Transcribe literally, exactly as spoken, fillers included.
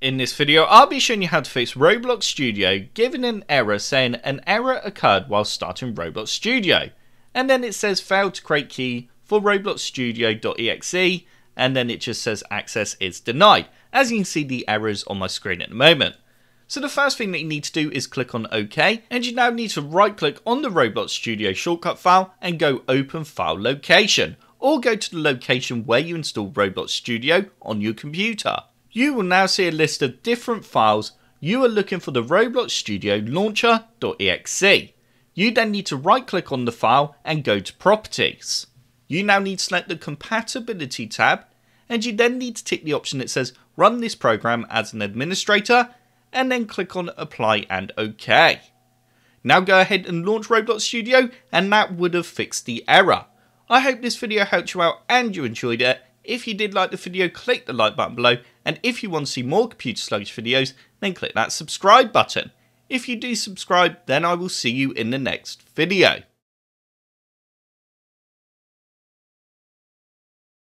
In this video, I'll be showing you how to fix Roblox Studio giving an error saying an error occurred while starting Roblox Studio. And then it says failed to create key for Roblox Studio.exe, and then it just says access is denied. As you can see the errors on my screen at the moment. So the first thing that you need to do is click on OK, and you now need to right click on the Roblox Studio shortcut file and go open file location, or go to the location where you installed Roblox Studio on your computer. You will now see a list of different files. You are looking for the Roblox Studio Launcher.exe. You then need to right click on the file and go to Properties. You now need to select the Compatibility tab, and you then need to tick the option that says Run this program as an administrator, and then click on Apply and OK. Now go ahead and launch Roblox Studio, and that would have fixed the error. I hope this video helped you out and you enjoyed it. If you did like the video, click the like button below, and if you want to see more computer sluggish videos, then click that subscribe button. If you do subscribe, then I will see you in the next video.